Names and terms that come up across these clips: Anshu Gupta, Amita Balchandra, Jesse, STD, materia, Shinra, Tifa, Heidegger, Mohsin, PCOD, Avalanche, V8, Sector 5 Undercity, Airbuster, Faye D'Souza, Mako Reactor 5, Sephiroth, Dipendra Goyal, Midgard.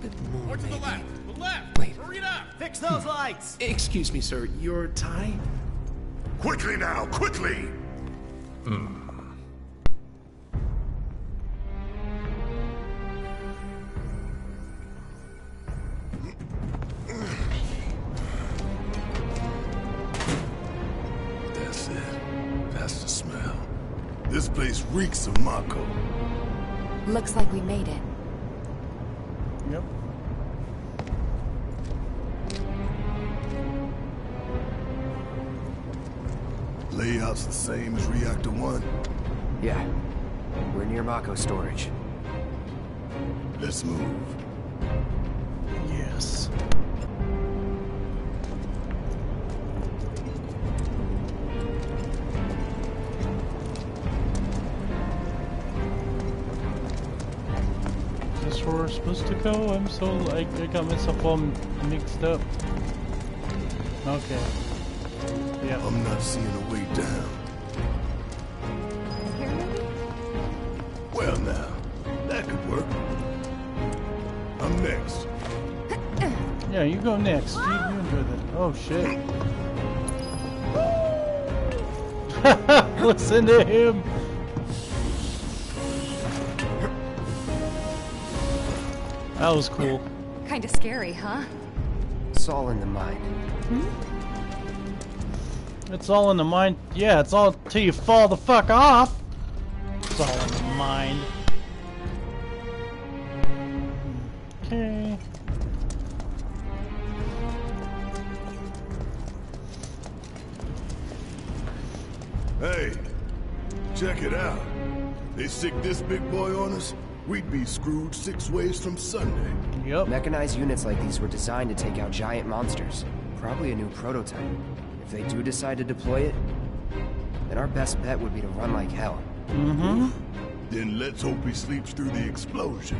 bit more. More to the left. The left. Wait. Hurry it up. Fix those lights. Excuse me, sir. Your tie? Quickly now, quickly. That's it. That's the smell. This place reeks of Mako. Looks like we made it. Yep. Layout's the same as Reactor 1? Yeah. We're near Mako storage. Let's move. Yes. Is this where we're supposed to go? I'm so like I got myself all mixed up. Okay. Yep. I'm not seeing a way down. Well now, that could work. I'm next. Yeah, you go next. You enjoy that. Oh shit. Listen to him. That was cool. Kinda scary, huh? It's all in the mind. Hmm? It's all in the mind. Yeah, it's all till you fall the fuck off. It's all in the mind. Okay. Hey, check it out. They stick this big boy on us, we'd be screwed 6 ways from Sunday. Yep. Mechanized units like these were designed to take out giant monsters. Probably a new prototype. If they do decide to deploy it, then our best bet would be to run like hell. Mm-hmm. Then let's hope he sleeps through the explosion.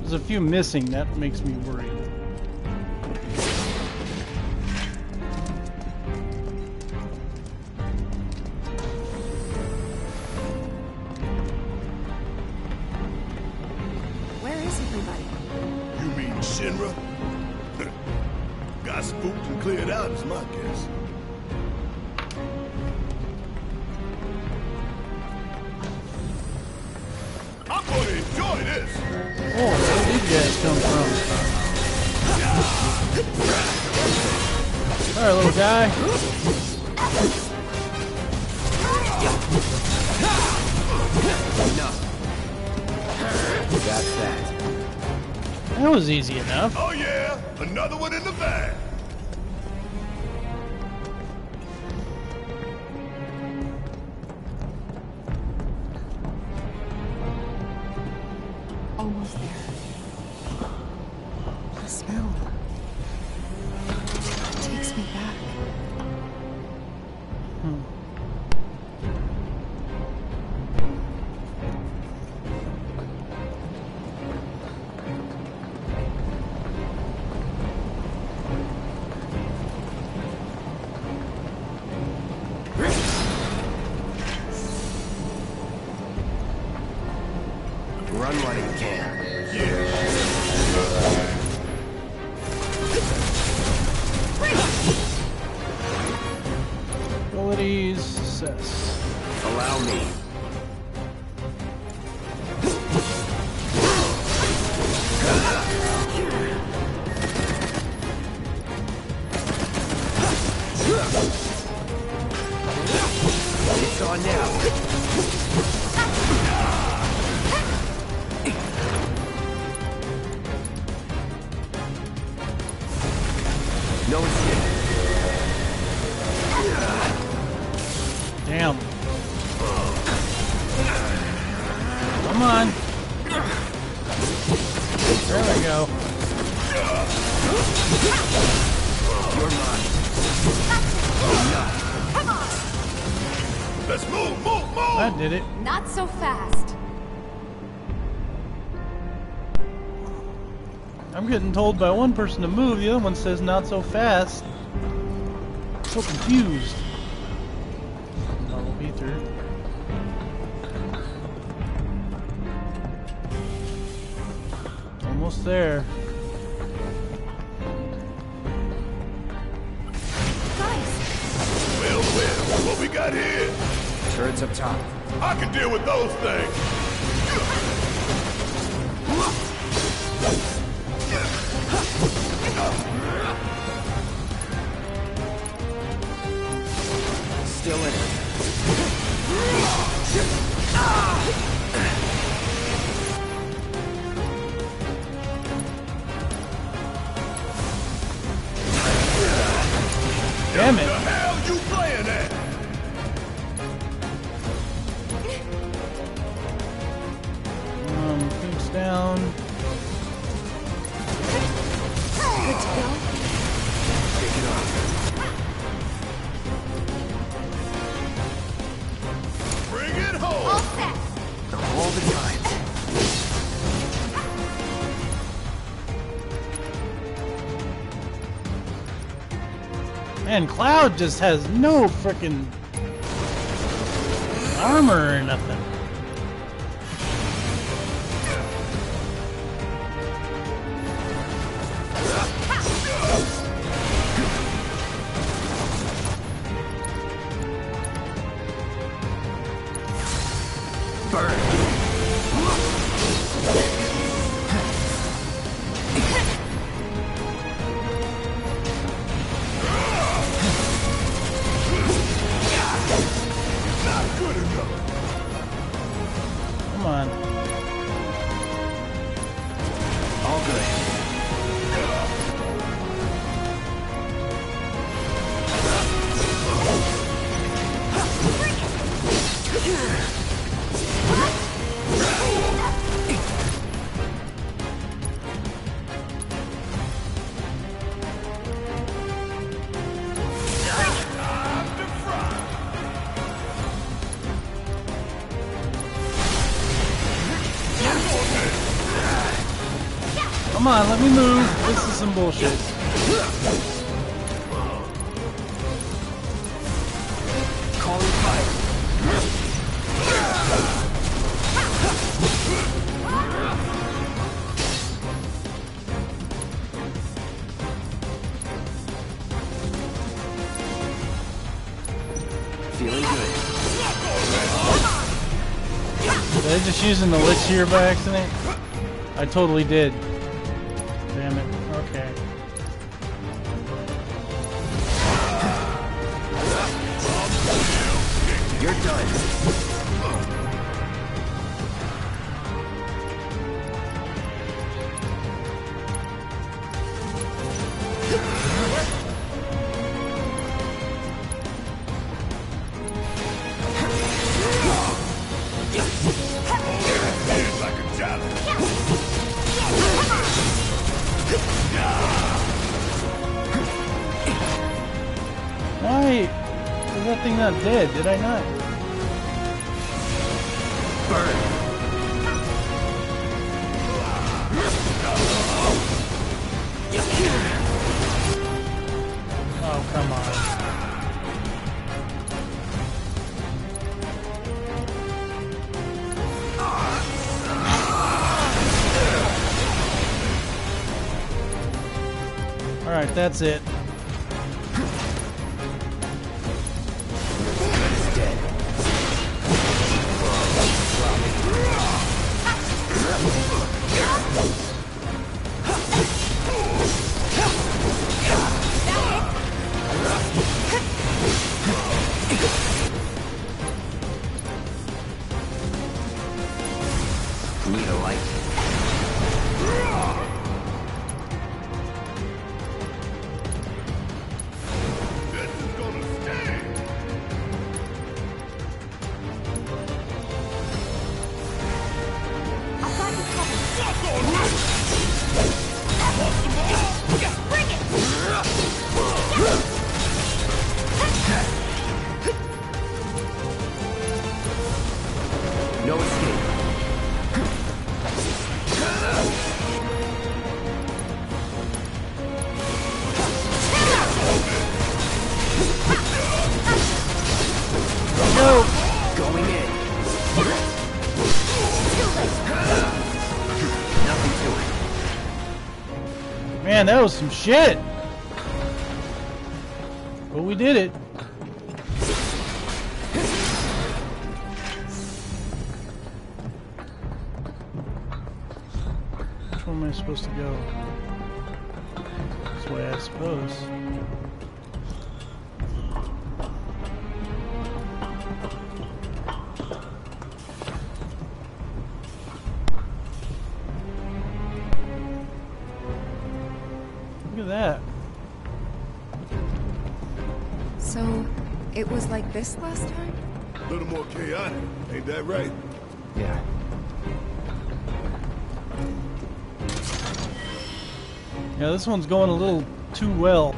There's a few missing, that makes me worried. Shinra? Got spooked and cleared out is my guess. I'm going to enjoy this! Oh, where did you guys come from? Alright, little guy. Enough. That's that. That was easy enough. Oh yeah, another one in the bag. Almost there. The smell takes me back. So fast. I'm getting told by one person to move, the other one says not so fast. I'm so confused. I'll be through. Almost there. Nice. Well, well, what we got here? Turrets up top. I can deal with those things. Still in it. Damn it. What the hell you playing at? Things down. Let's go. Take it off. Bring it home. All set. All the time. Man, Cloud just has no frickin' armor or nothing. Come on, let me move. This is some bullshit. Calling fire. Feeling good. Did I just use the lich here by accident? I totally did. Damn it. Okay. You're done. It's like a challenge. Why is that thing not dead? Did I not? Burn. Oh, come on. All right, that's it. Oh, no! Man, that was some shit! But we did it. Which one am I supposed to go? This way, I suppose. Like this last time? A little more chaotic, ain't that right? Yeah. Yeah, this one's going a little too well.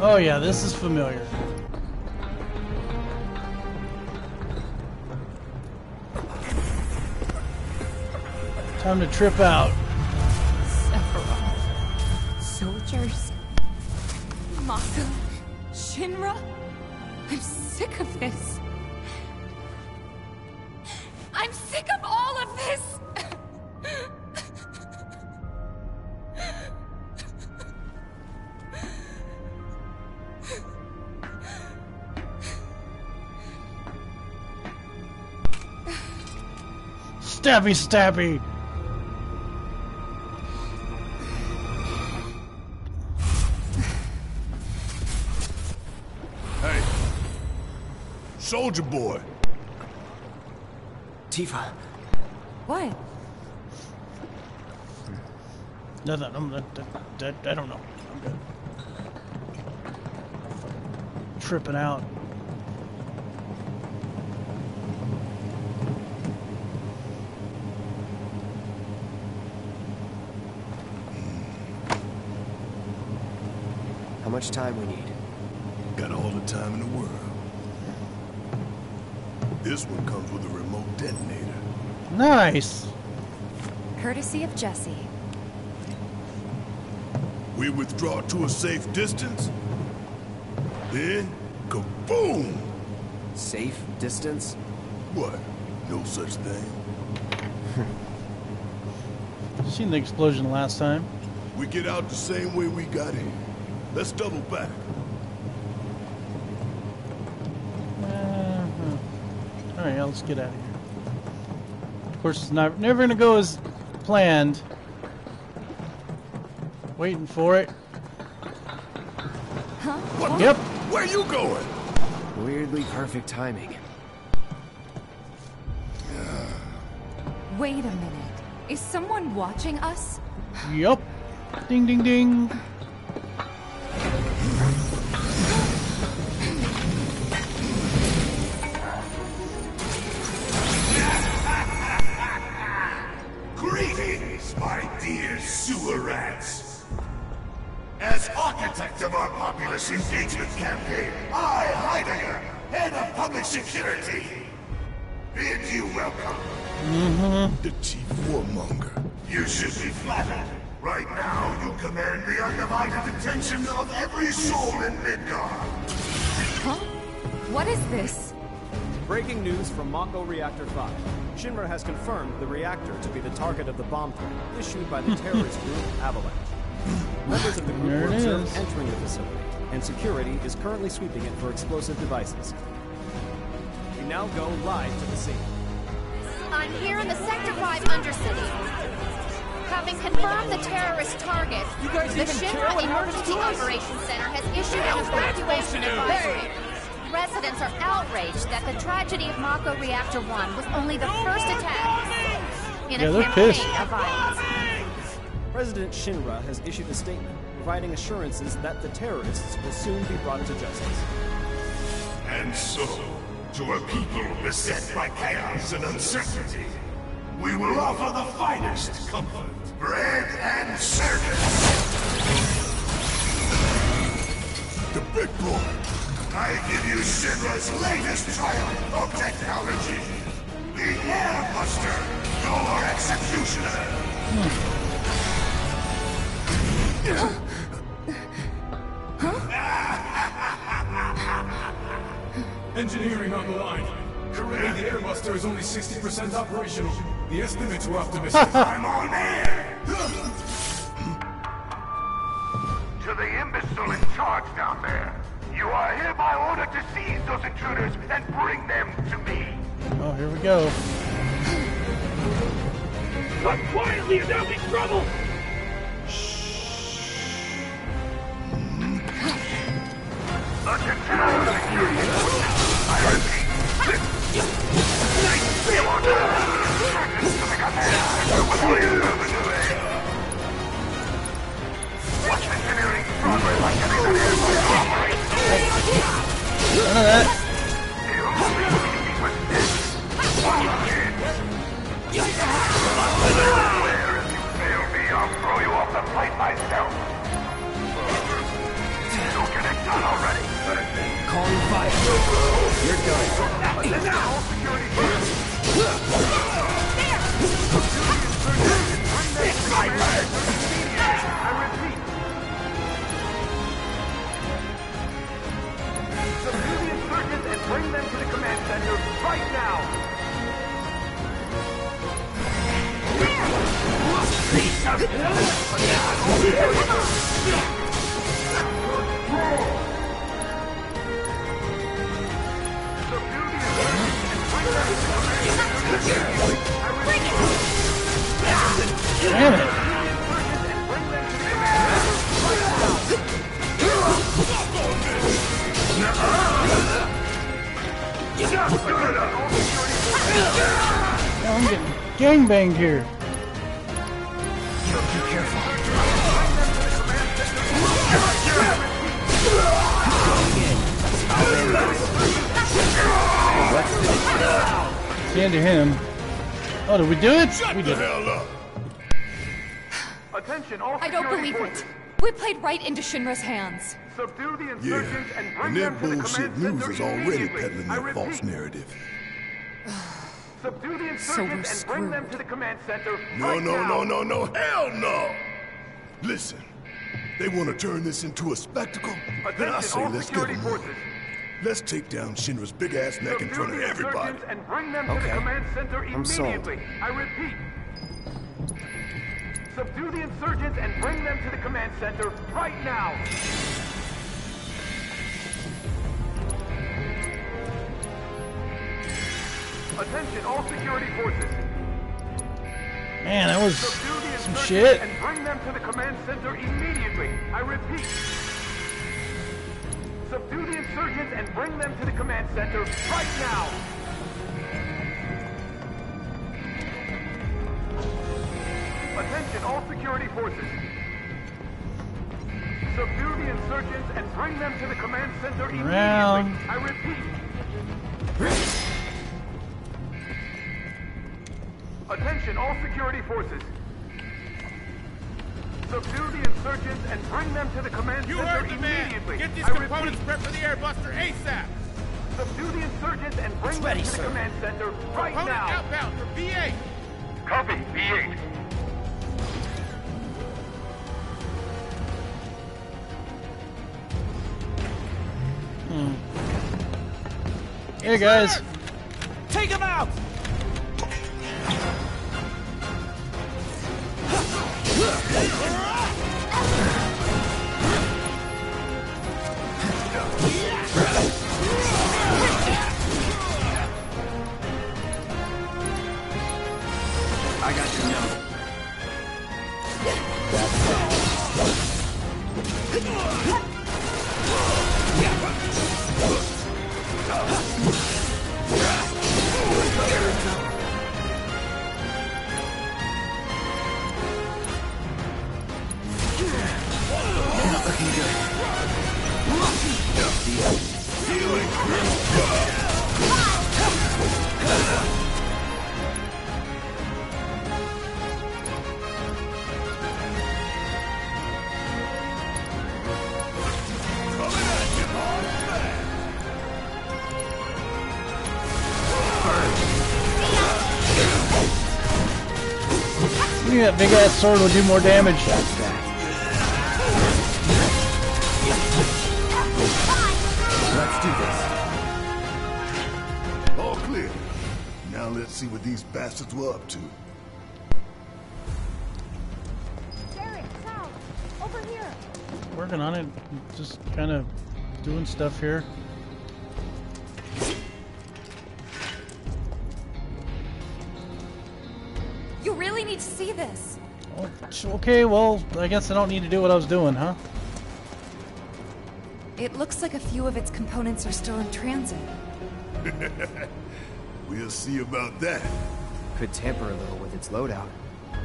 Oh yeah, this is familiar. Time to trip out. Sephiroth. Soldiers. Mako. Shinra. I'm sick of this. I'm sick of all of this. Stabby, stabby. Soldier boy. Tifa. What? Nothing. I don't know. I'm good. Tripping out. How much time we need? Got all the time in the world. This one comes with a remote detonator. Nice. Courtesy of Jesse. We withdraw to a safe distance. Then, kaboom! Safe distance? What? No such thing. Seen the explosion last time. We get out the same way we got in. Let's double back. Alright, let's get out of here. Of course, it's never gonna go as planned. Waiting for it. Huh? What? Yep. Where are you going? Weirdly perfect timing. Wait a minute. Is someone watching us? Yup. Ding, ding, ding. Engagement campaign. I, Heidegger, head of public security, bid you welcome. The chief warmonger. You should be flattered. Right now, you command the undivided attention of every soul in Midgard. Huh? What is this? Breaking news from Mako Reactor 5. Shinra has confirmed the reactor to be the target of the bomb threat issued by the terrorist group Avalanche. Members of the group were observed entering the facility, and security is currently sweeping it for explosive devices. We now go live to the scene. I'm here in the Sector 5 Undercity. Having confirmed the terrorist target, the Shinra Emergency Operations Center has issued an evacuation advisory. Residents are outraged that the tragedy of Mako Reactor 1 was only the first attack in a campaign of violence. President Shinra has issued a statement providing assurances that the terrorists will soon be brought to justice. And so, to a people beset by chaos and uncertainty, we will offer the finest comfort, bread and circus. The big boy. I give you Shinra's latest triumph of technology, the Airbuster, your executioner. Huh? Engineering on the line. Currently, the Airbuster is only 60% operational. The estimates were optimistic. I'm on air! To the imbecile in charge down there, you are hereby ordered to seize those intruders and bring them to me. Oh, here we go. But quietly, there'll be trouble! Banged here. It's the end of him. Oh, did we do it? Shut we did. The hell up. Attention, all I don't believe it. We played right into Shinra's hands. Subdue the insurgents and bring them to the command center. News is already peddling that false narrative. Subdue the insurgents and bring them to the command center. No, no, no, no, no, hell no! Listen, they want to turn this into a spectacle? Then I say let's get them moving. Let's take down Shinra's big ass neck in front of everybody. And bring them to the command center immediately. I repeat. Subdue the insurgents and bring them to the command center right now. Attention, all security forces. Man, that was some shit. And bring them to the command center immediately. I repeat. Subdue the insurgents and bring them to the command center right now. Attention, all security forces. Subdue the insurgents and bring them to the command center immediately. I repeat. Attention, all security forces. Subdue the insurgents and bring them to the command center immediately. Get these components prepped for the Airbuster ASAP. Subdue the insurgents and bring them to the command center right now. Component outbound for V8. Copy, V8. Hey guys, take them out. I got your number. That big ass sword will do more damage. Let's do this. Now let's see what these bastards were up to. Derek, Sal, over here. Working on it, just kind of doing stuff here. You really need to see this. Oh, okay, well, I guess I don't need to do what I was doing, huh? It looks like a few of its components are still in transit. We'll see about that. Could tamper a little with its loadout.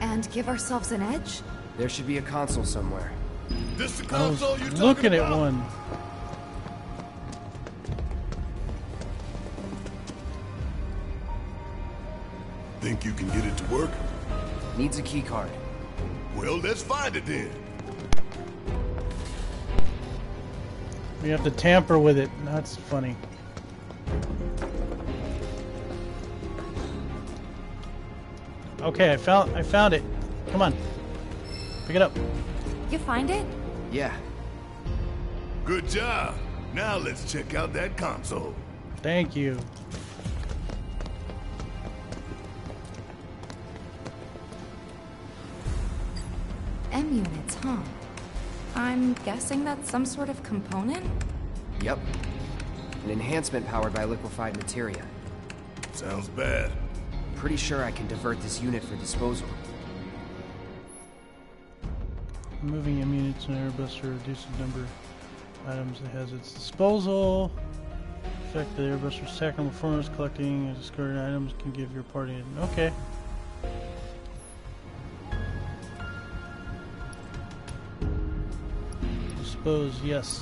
And give ourselves an edge? There should be a console somewhere. This the console you're talking about? At one. Think you can get it to work? Needs a key card. Well, let's find it then. We have to tamper with it. That's funny. Okay, I found it. Come on. Pick it up. You find it? Yeah. Good job. Now let's check out that console. Thank you. M units, huh? I'm guessing that's some sort of component? Yep. An enhancement powered by liquefied materia. Sounds bad. Pretty sure I can divert this unit for disposal. Moving M units in Airbuster reduces the number of items that has its disposal. Affect the Airbuster's tactical performance. Collecting and discarded items can give your party an okay. Dispose, yes.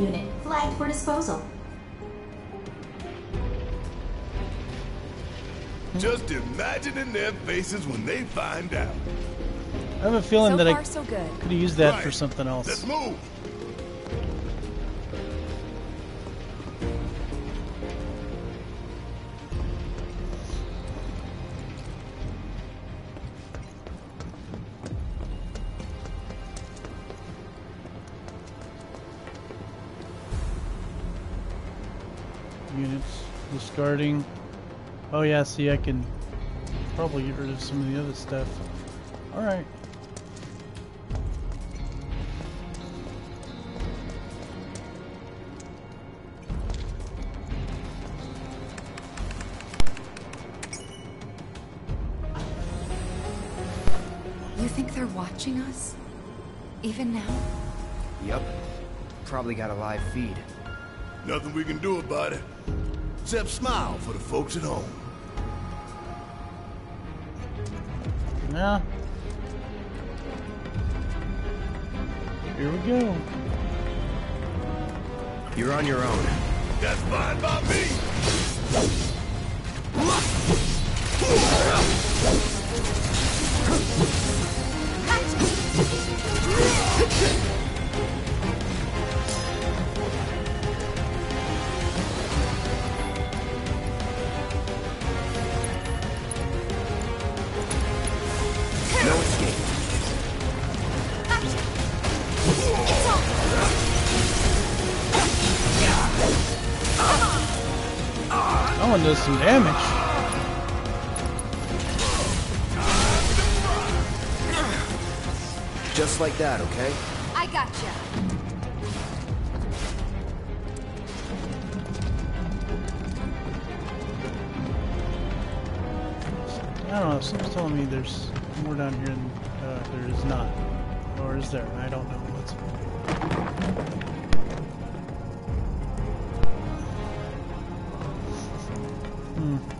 Unit flagged for disposal. Just imagining their faces when they find out. I have a feeling that I could have used that for something else. Let's move. Units discarding. Oh yeah, see, I can probably get rid of some of the other stuff. All right. You think they're watching us? Even now? Yep. Probably got a live feed. Nothing we can do about it. Except smile for the folks at home. Nah. Here we go. You're on your own. That's fine by me. Does some damage. Just like that, okay? I gotcha. I don't know. Someone's telling me there's more down here than there is not, or is there? I don't know.